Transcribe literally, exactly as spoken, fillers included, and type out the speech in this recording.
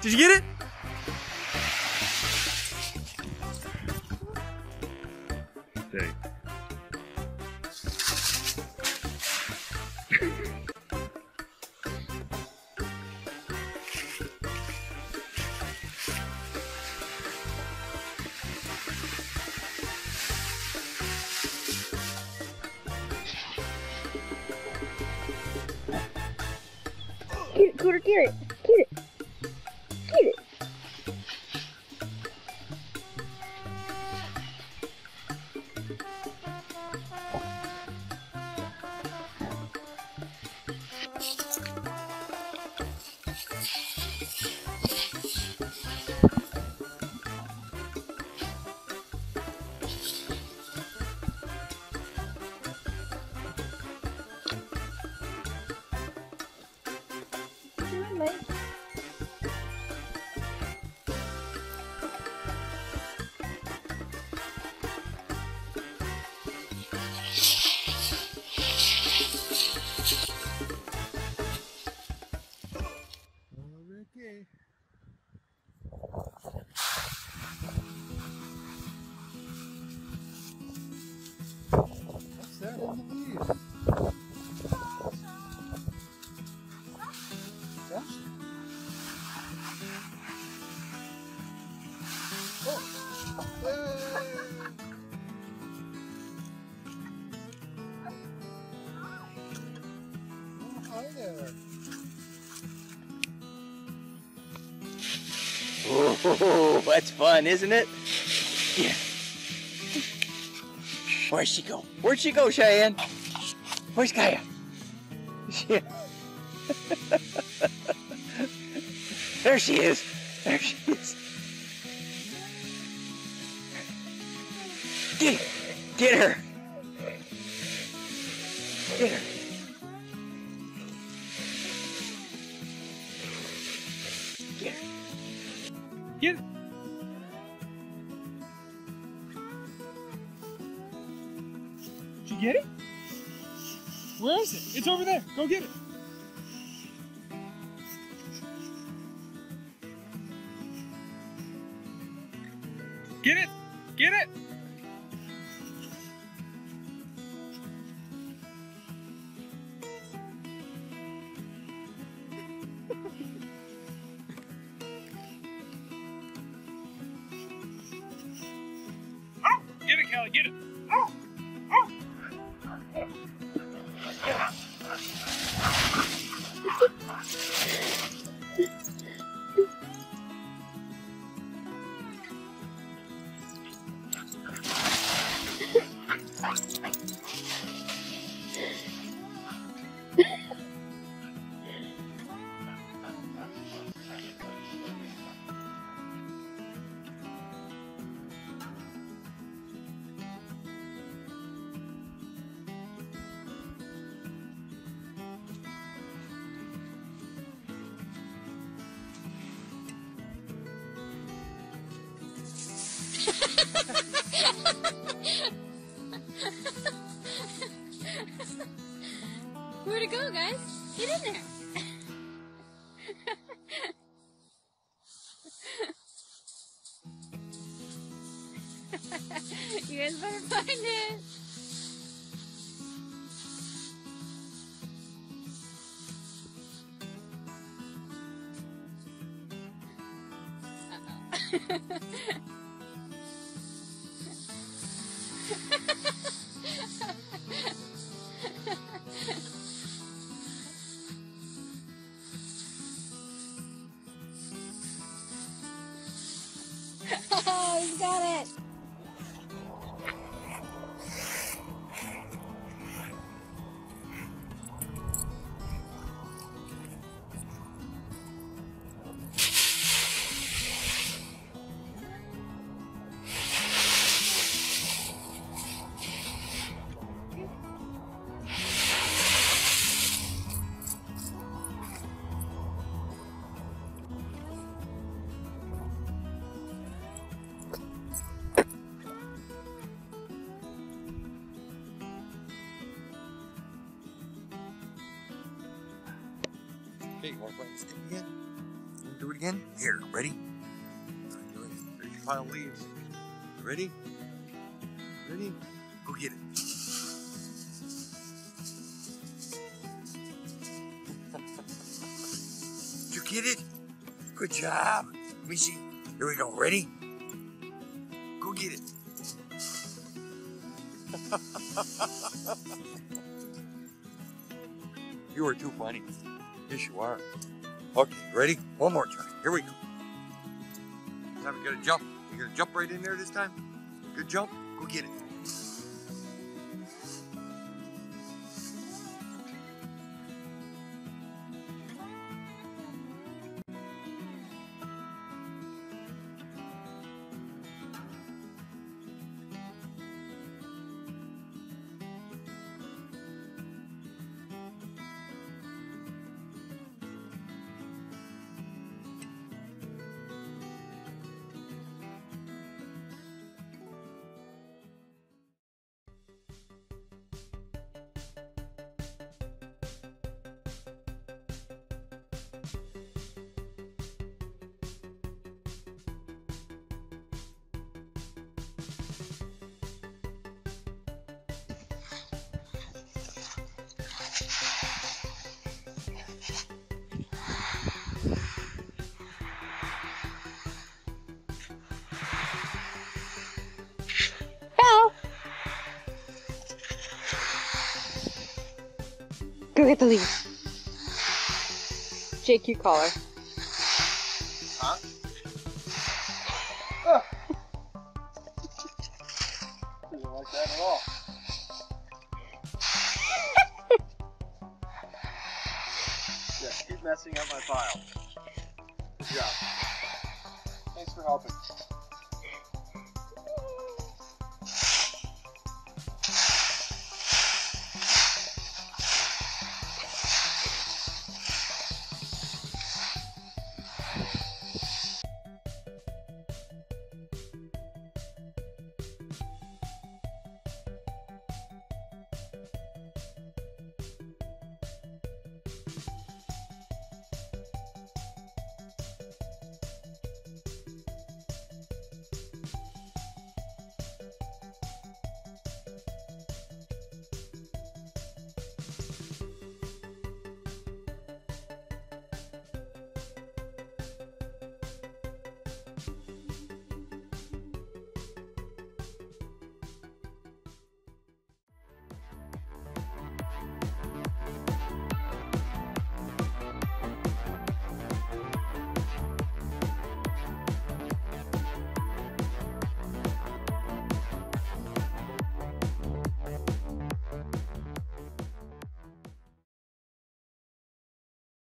Did you get it? Dang. Get it, Scooter, get it, get it, get it. Oh, that's fun, isn't it? Yeah. Where'd she go? Where'd she go, Cheyenne? Where's Gaia? Yeah. There she is. There she is. Get, get her. Get her. Get her. Get her. Did you get it? Where is it? It's over there. Go get it. Get it. Get it. Oh, get it, Kelly. Get it. Oh. Oh. Where'd it go, guys? Get in there. You guys better find it. Uh-oh. Oh, he's got it. Hey, you want to play this game again? Do it again. Here, ready? There's your pile of leaves. Ready? Ready? Go get it. Get it? Good job, Missy. Here we go. Ready? Go get it. You are too funny. Yes, you are. Okay, ready? One more time. Here we go. This time you gotta jump. You gotta jump right in there this time. Good jump. Go get it. Go get the leaves. J Q collar. Huh? Oh. I didn't like that at all. Yeah, keep messing up my file. Good job. Thanks for helping.